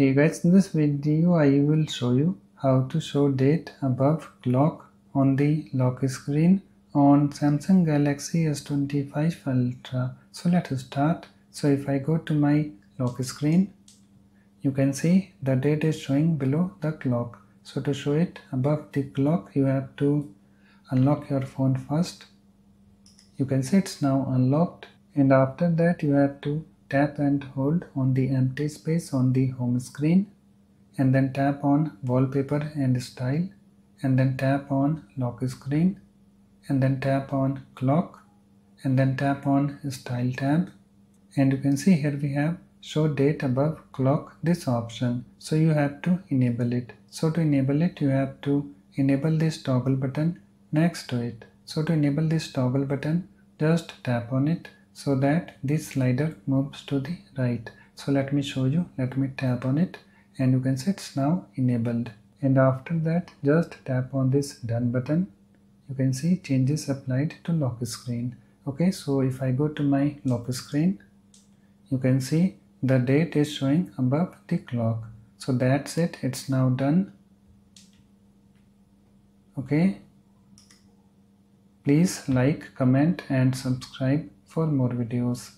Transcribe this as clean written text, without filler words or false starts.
Hey guys, in this video I will show you how to show date above clock on the lock screen on Samsung Galaxy S25 Ultra. So let us start. So if I go to my lock screen, you can see the date is showing below the clock. So to show it above the clock, you have to unlock your phone first. You can see it's now unlocked, and after that you have to tap and hold on the empty space on the home screen, and then tap on wallpaper and style, and then tap on lock screen, and then tap on clock, and then tap on style tab. And you can see here we have show date above clock, this option. So you have to enable it. So to enable it, you have to enable this toggle button next to it. So to enable this toggle button, just tap on it so that this slider moves to the right. So let me show you. Let me tap on it, and you can see it's now enabled. And after that, just tap on this done button. You can see changes applied to lock screen. Okay, so if I go to my lock screen, you can see the date is showing above the clock. So that's it, it's now done. Okay, please like, comment and subscribe for more videos.